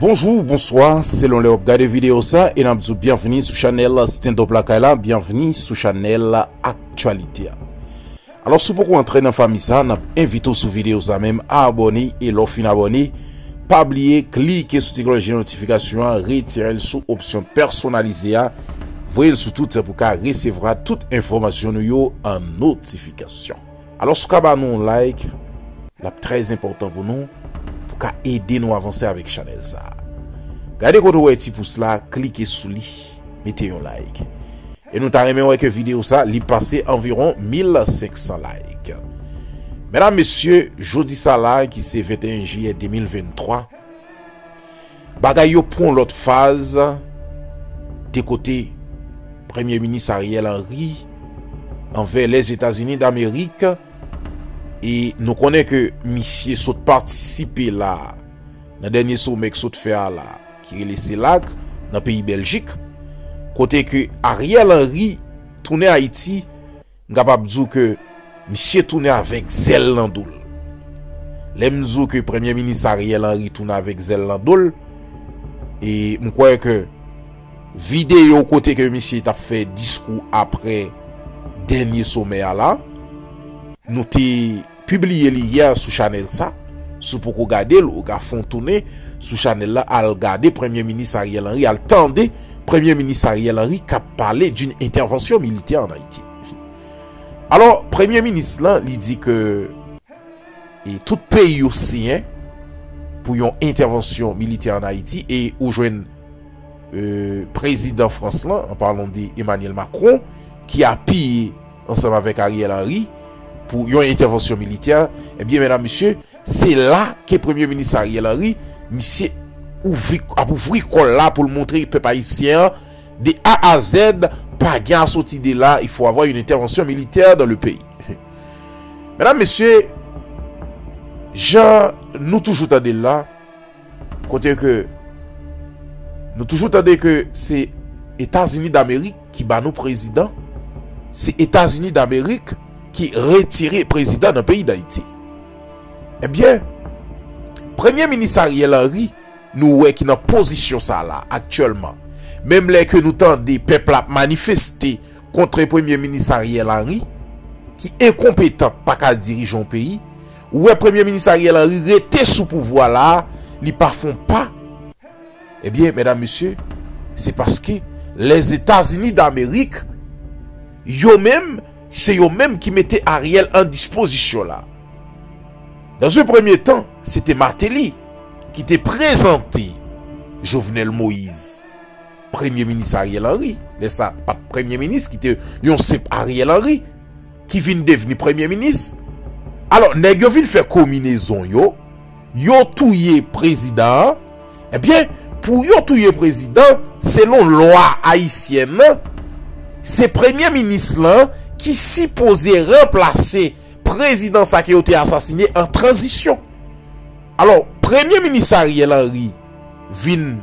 Bonjour, bonsoir, selon les updates de vidéo ça, et bienvenue sur Chanel Stand Up Lakay, bienvenue sur Chanel Actualité. Alors, si vous pouvez entrer dans la famille ça, nous invitons sous vidéo ça même à abonner et l'offre abonner. Pas oublier, cliquez sur la cloche de notification, retirez sous option personnalisée, voyez sur tout pour recevoir toute information en notification. Alors, si vous avez un like, c'est très important pour nous. Qu'à aider nous à avancer avec Chanel ça. Gardez quand vous voyez petit pouce là, cliquez sur lui, mettez un like. Et nous t'aimerons que vidéo ça, lui passer environ 1500 likes. Mesdames, messieurs, jeudi ça là qui c'est 21 juillet 2023. Bagay yo prend l'autre phase des côtés Premier ministre Ariel Henry envers les États-Unis d'Amérique. Et nous connaissons que monsieur saute participer là dans le dernier sommet qui saute faire là qui est laissé là dans le pays Belgique côté que Ariel Henry tourne Haïti capable dire que monsieur tourne avec zèle dans doule l'aime dire que Premier ministre Ariel Henry tourne avec zèle dans doule et je crois que vidéo côté que monsieur t'a fait discours après dernier sommet là nous t'ai publié hier sur Chanel ça, sous pour regarder le gars font tourner sur Chanel là à regarder Premier ministre Ariel Henry, à attendait Premier ministre Ariel Henry qui a parlé d'une intervention militaire en Haïti. Alors Premier ministre là, il dit que et tout pays aussi hein, pour une intervention militaire en Haïti et au jeune président France là, en parlant d'Emmanuel Macron qui a pillé ensemble avec Ariel Henry pour une intervention militaire, eh bien, mesdames, messieurs, c'est là que le Premier ministre Ariel Henry, monsieur, a ouvri là pour le montrer, peuple haïtien, de A à Z, pas gain à sortir de là, il faut avoir une intervention militaire dans le pays. Mesdames, messieurs, Jean, nous toujours tendez là, côté que, nous toujours tendez que c'est États-Unis d'Amérique qui bat nos présidents, c'est États-Unis d'Amérique qui retirait président d'un pays d'Haïti. Eh bien, Premier ministre Ariel Henry, nous est qui dans position ça là actuellement. Même les que nous tendez peuple à manifester contre Premier ministre Ariel Henry qui est incompétent pas qu'à diriger un pays, ou est Premier ministre Ariel Henry était sous pouvoir là, ils parfont pas. Eh bien, mesdames, messieurs, c'est parce que les États-Unis d'Amérique, eux-mêmes c'est eux-mêmes qui mettaient Ariel en disposition là. Dans un premier temps, c'était Martelly qui était présenté Jovenel Moïse, Premier ministre Ariel Henry. Mais ça, pas Premier ministre, qui était Ariel Henry, qui vient devenir Premier ministre. Alors, nèg yo vinn faire combinaison yo, yo touye président. Eh bien, pour yo touye président, selon loi haïtienne, c'est Premier ministre là qui supposait remplacer président ça qui a été assassiné en transition. Alors, Premier ministre Ariel Henry vient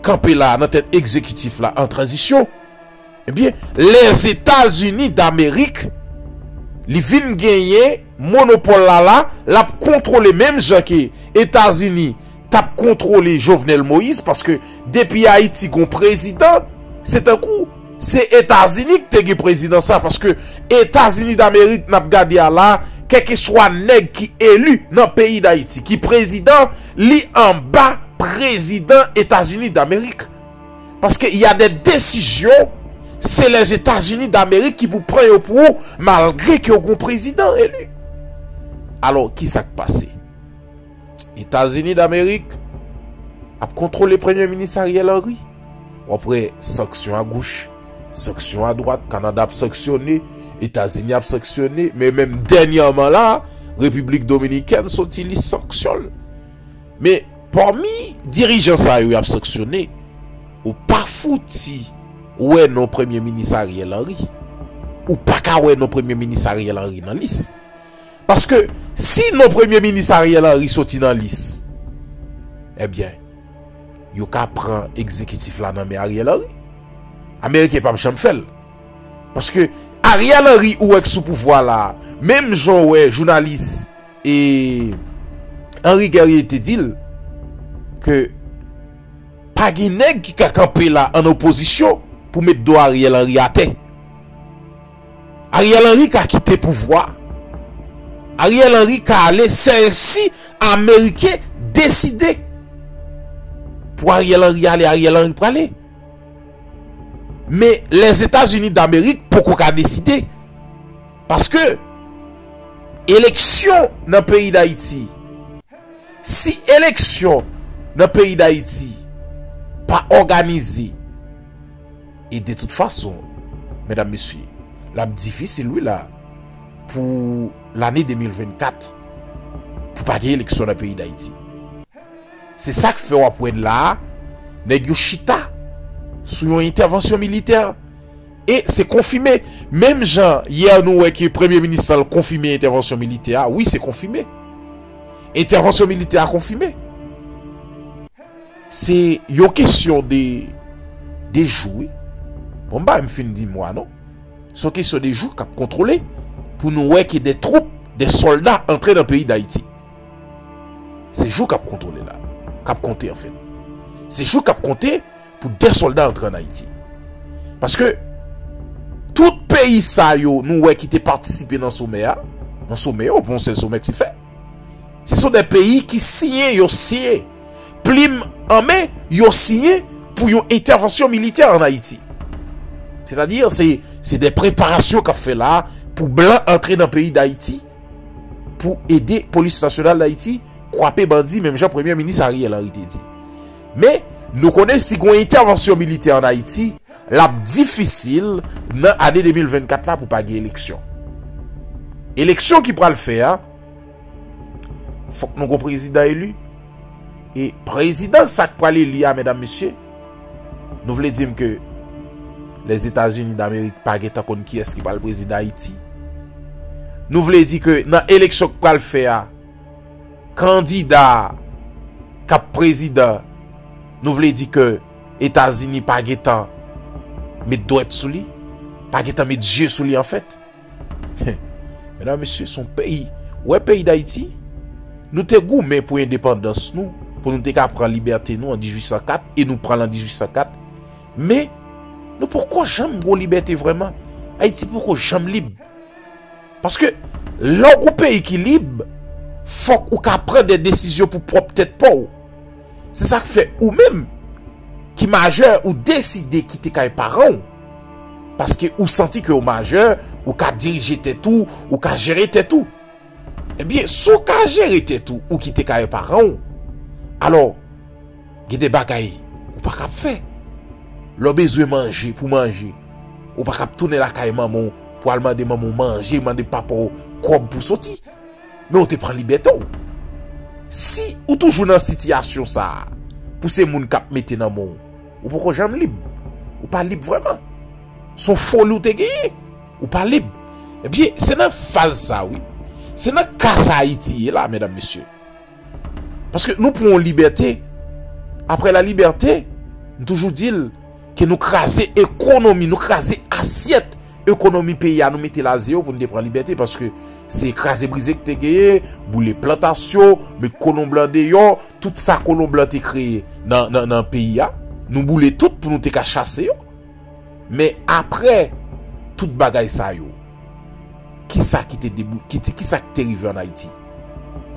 camper là, dans tête exécutif là, en transition. Eh bien, les États-Unis d'Amérique, ils viennent gagner monopole là, la contrôler même Jacques États-Unis, tape contrôler Jovenel Moïse, parce que depuis Haïti, qu'on président, c'est un coup. C'est États-Unis qui est président ça parce que États-Unis d'Amérique n'a pas gardé à là quel que soit nèg qui élu dans le pays d'Haïti qui président li en bas président États-Unis d'Amérique parce qu'il y a des décisions c'est les États-Unis d'Amérique qui vous prennent pour malgré que vous président élu. Alors qui s'est passé? États-Unis d'Amérique a contrôlé Premier ministre Ariel Henry après sanction à gauche. Section à droite, Canada a sectionné, États-Unis a sectionné, mais même dernièrement là, République Dominicaine sont-ils sanctionnés. Mais parmi dirigeants ça a sectionné, ou pas fouti, ou est non Premier ministre Ariel Henry, ou pas qu'oué non Premier ministre Ariel Henry dans l'IS. Parce que si non Premier ministre Ariel Henry sorti dans l'IS, eh bien, yo ka prend exécutif là dans Ariel Henry. Américain pas chamfel parce que Ariel Henry ou est sous pouvoir là même Jean ouais journaliste et Henri Guerrier te dit que pas de nèg qui a campé là en opposition pour mettre dos Ariel Henry à terre. Ariel Henry qui a quitté le pouvoir. Ariel Henry qui a allé, c'est ainsi américain décidé. Pour Ariel Henry aller, Ariel Henry pour aller. Mais les États-Unis d'Amérique, pourquoi qu'a décidé? Parce que élection dans le pays d'Haïti, si élection dans le pays d'Haïti pas organisée, et de toute façon, mesdames, messieurs, la difficile, lui, là, pour l'année 2024, pour pas gagner l'élection dans le pays d'Haïti. C'est ça que fait au point de là, nèg chita sous une intervention militaire. Et c'est confirmé. Même Jean, hier, nous, avec le Premier ministre, a confirmé intervention militaire. Oui, c'est confirmé. Intervention militaire confirmée. C'est une question de jouer. Bon, bah, je me finis de moi, non? C'est une question de jouer qui est contrôlée pour nous voir que des troupes, des soldats entrés dans le pays d'Haïti. C'est jouer qui est contrôlé là. Qui est compté, en fait. C'est jouer qui est compté pour des soldats entrer en Haïti. Parce que tout pays ça yo nous ouais qui t'ai participé dans sommet au bon c'est sommet qui fait. Ce sont des pays qui signent yo signé plume en main yo signé pour une intervention militaire en Haïti. C'est-à-dire c'est des préparations qu'a fait là pour blanc entrer dans le pays d'Haïti pour aider police nationale d'Haïti croiper bandit même Jean Premier ministre Ariel Henry dit. Mais nous connaissons une intervention militaire en Haïti. La difficile dans l'année 2024 là pour pas gagner élection. Élection qui pourra le faire, faut que nous président élu et président ça qui pourra l'élu, mesdames messieurs. Nous voulons dire que les États-Unis d'Amérique pas tant qu'on qui est-ce qui va le président Haïti. Nous voulons dire que dans l'élection qui pourra le faire, candidat cap président, nous voulons dire que États-Unis pas tant mais doit être sous lui, pas qu'il met Dieu sous lui en fait. Mesdames, messieurs, son pays, ouais pays d'Haïti, nous te goumé pour indépendance nous, pour nous te prendre liberté nous en 1804 et nous prendre en 1804. Mais nous pourquoi j'aime gros liberté vraiment? Haïti pourquoi j'aime libre? Parce que l'autre pays qui libre, faut qu'on prenne des décisions pour propre tête pas. C'est ça que fait ou même qui majeur ou décidé quitter les parents parce que ou senti que au majeur ou qu'a dirigé tout ou qu'a géré tout et bien sous qu'a géré tout ou quitter les parents alors il y a des bagailles ou pas capable faire l'on besoin manger pour manger ou pas capable tourner la caille maman pour aller demander maman manger demander papa comme pour sortir mais on te prend liberté si ou toujours dans situation ça pour ces moun kap mette nan moun ou pourquoi j'aime libre ou pas libre vraiment son folie ou te gagné ou pas libre et bien c'est dans phase ça oui c'est dans cas Haïti là mesdames messieurs parce que nous prenons liberté après la liberté nous toujours dit que nous craser économie nous craser assiette économie pays à nous mettre la zéro pour nous prendre liberté parce que c'est écraser briser que te gagné bouler plantation mais colon blanc dehors tout ça colon blanc te créé dans pays là nous bouler tout pour nous te chasser mais après toute bagaille ça yo qui ça qui te qui ça qui arrivé en Haïti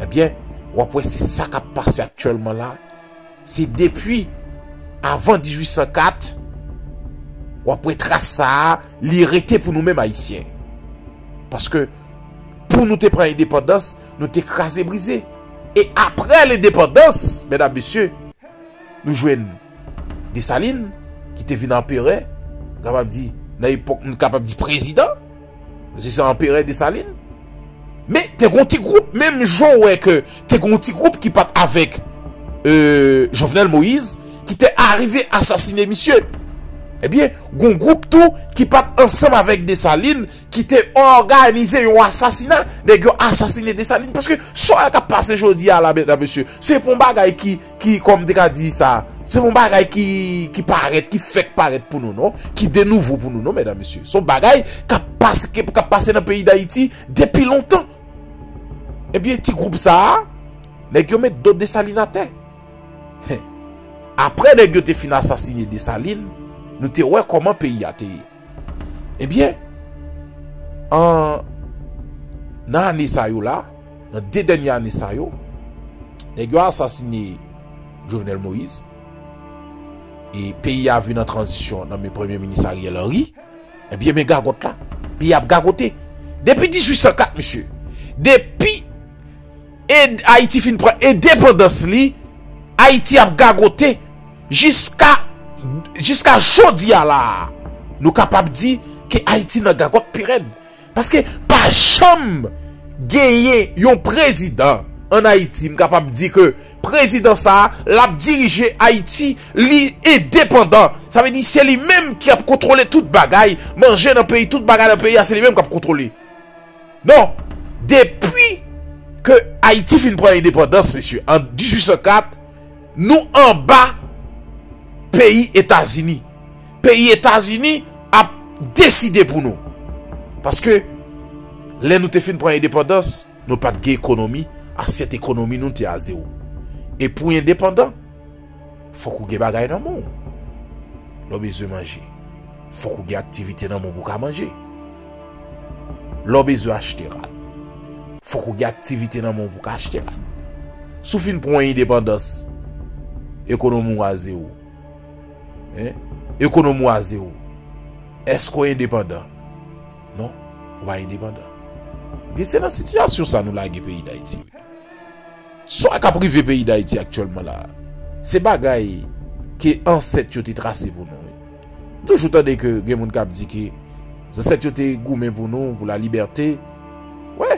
eh bien ou après c'est ça qui a passé actuellement là c'est depuis avant 1804 ou après trace ça l'irrité pour nous-mêmes haïtiens parce que pour nous te prendre indépendance nous t'écraser briser et après l'indépendance mesdames messieurs nous jouons Dessalines qui te venu en Péret capable dit dans l'époque nous capable dit président c'est ça en Péret Dessalines mais t'es un petit groupe même Jean ouais que t'es un petit groupe qui part avec Jovenel Moïse qui t'est arrivé assassiner monsieur. Eh bien, un groupe tout qui part ensemble avec Dessalines qui t'a organisé un assassinat, des gars assassiné Dessalines parce que ce qui a passé aujourd'hui à la monsieur, c'est pour un bagage qui comme déjà dit ça, c'est pour un bagage qui paraît, qui fait paraître pour nous non, qui de nouveau pour nous non, mesdames messieurs, son bagage qui a passé dans le pays d'Haïti depuis longtemps. Eh bien, petit groupe ça, les gars mettent d'autres Dessalines à terre. Après les gars fin assassiné Dessalines, nous te ouais comment pays a été. Eh bien, en année ça yo là, dans deux dernières années ça yo, les gars assassiné Jovenel Moïse et pays a vu dans transition dans mes premiers ministres Ariel Henry. Eh bien mes gagote là, pays a gagoté depuis 1804 monsieur. Depuis et Haïti fin prend indépendance li, Haïti a gagoté jusqu'à jodi là. Nous capables de dire que Haïti n'a pas de pérenne. Parce que pas jamais gagné un président en Haïti. Nous capables de dire que le président ça l'a dirigé Haïti, lui est dépendant. Ça veut dire que c'est lui-même qui a contrôlé toute bagaille. Manger dans le pays, toute bagaille dans le pays, c'est lui-même qui a contrôlé. Non, depuis que Haïti finit pour l'indépendance, monsieur, en 1804, nous en bas, pays États-Unis. Pays États-Unis a décidé pour nous. Parce que, là, nous te fin pour l'indépendance, nous pas de économie, à cette économie, nous t'es à zéro. Et pour indépendant, il faut qu'on ait bagaille dans le monde. L'homme besoin manger. Il faut qu'on ait activité dans le monde pour manger. L'homme besoin acheter. Il faut qu'on ait activité dans le monde pour acheter. Sous fin pour l'indépendance, économie à zéro. Hein? Économie à zéro. Est-ce qu'on est indépendant? Non, on va indépendant. Mais c'est la situation ça nous lague pays d'Haïti. Soit qu'à privé pays d'Haïti actuellement là. C'est bagaille qui en 7 yote tracé pour nous. Toujours tandis que gen moun k'ap di ki en 7 yote goumé pour nous pour la liberté. Ouais,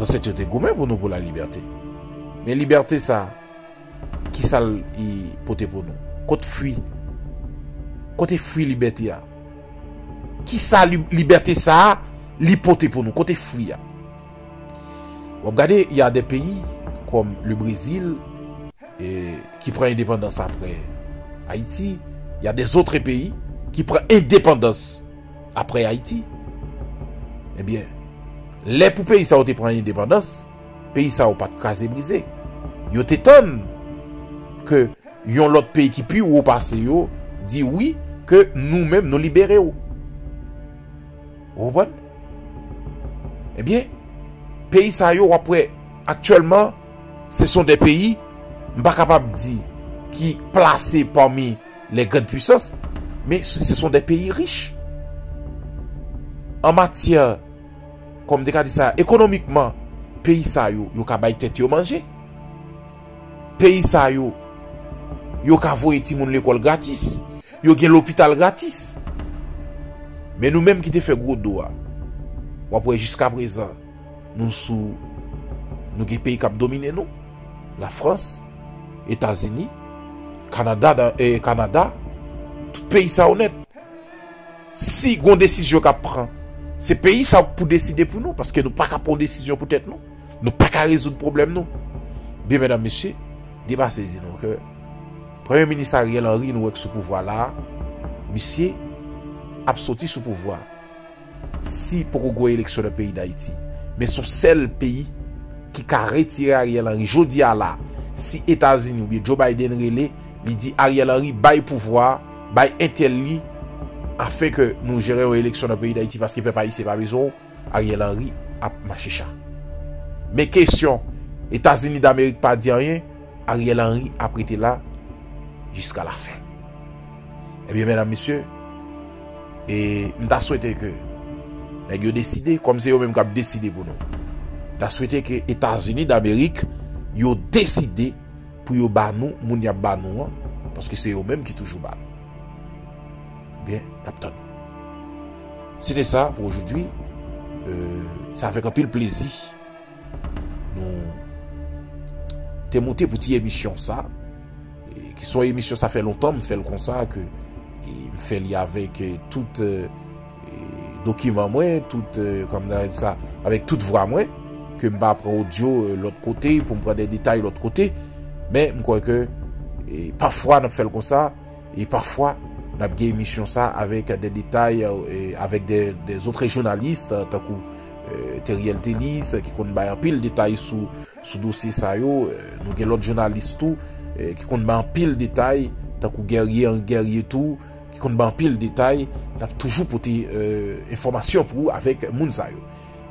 en 7 yote goumé pour nous pour la liberté. Mais liberté ça qui ça y pote pour nous. Côte fuit côté fruit liberté a qui ça liberté ça l'hypothèse pour nous côté fruit a regardez il y a des pays comme le Brésil et, qui prend indépendance après Haïti. Il y a des autres pays qui prend indépendance après Haïti. Eh bien les pour pays ça ont prend indépendance pays ça ont pas de casé brisé yo t'étonne que yon l'autre pays qui puis ou passer yo dit oui que nous-mêmes nous libérer. Vous comprenez? Eh bien, pays ça yo après actuellement, ce sont des pays pas capable de dire qui placés parmi les grandes puissances, mais ce sont des pays riches en matière comme des cas dit ça économiquement. Pays ça yo ka bay tête yo manger. Pays ça yo ka voye ti moun l'école gratis. Yo gen l'hôpital gratis. Mais nous-mêmes qui te fait gros doigt. Ou après jusqu'à présent, nous sous nous gen pays cap dominer nous. La France, États-Unis, Canada et Canada, tout pays ça honnête. Si gon décision qu'a prend, c'est pays ça pour décider pour nous parce que nous pas qu'à prendre décision peut-être non. Nous pas qu'à résoudre problème non. Bien mesdames messieurs, débat saisi nous que Premier ministre Ariel Henry nous avec ce pouvoir là, monsieur a sorti ce pouvoir. Si pour gagner l'élection dans le pays d'Haïti, mais son seul pays qui a retiré Ariel Henry, je dis à là, si États-Unis ou bien Joe Biden relé, il dit Ariel Henry bail pouvoir, bail intelli afin que nous gérions l'élection dans le pays d'Haïti parce qu'il peut pas ici pas besoin, Ariel Henry a marché ça. Mais question, États-Unis d'Amérique pas dit rien, Ariel Henry a prêté là jusqu'à la fin. Eh bien, mesdames, messieurs, et nous souhaité que nous décidé, comme c'est eux-mêmes qui ont décidé pour nous, nous souhaité que les États-Unis d'Amérique ont décidé pour nous battre, parce que c'est eux-mêmes qui toujours battent. Bien, nous. C'était ça pour aujourd'hui. Ça fait un peu plaisir. Nous t'es monté pour une émission ça. Qui sont émissions, ça fait longtemps, me fait le constat que me fait lier avec tout document moi, tout comme dans ça, avec toute voix moi, que me pas audio l'autre côté pour me prendre des détails l'autre côté, mais me crois que parfois on fait le constat et parfois on a des émissions ça avec des détails avec des autres journalistes tant que Ariel Henry qui connaît bien pile détail sous dossier ça yo, nous l'autre journaliste tout qui compte en pile détail, tant que guerrier en guerrier tout, qui compte en pile détail, t'as toujours pour tes informations pour avec Mounsayo.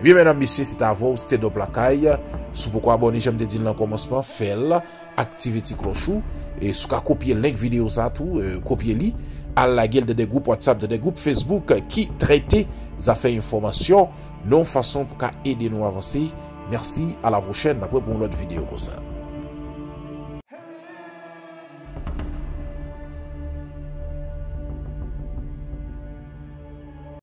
Eh bien, mesdames, messieurs, c'est à vous, Stand Up Lakay. Si vous pouvez abonner, j'aime te dire dans le commencement, faites-le, activez le clochou, et si vous copiez le link vidéo, ça tout, copiez-le, à la gueule de des groupes WhatsApp, de des groupes Facebook, qui traitent les affaires informations, non façon pour aider nous à avancer. Merci, à la prochaine, après pour une autre vidéo comme ça.